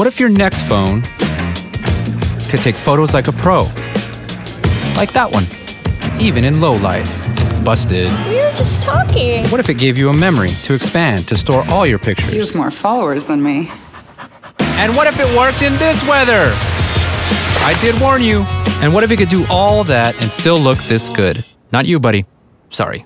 What if your next phone could take photos like a pro? Like that one, even in low light. Busted. We were just talking. What if it gave you a memory to expand, to store all your pictures? You have more followers than me. And what if it worked in this weather? I did warn you. And what if it could do all that and still look this good? Not you, buddy. Sorry.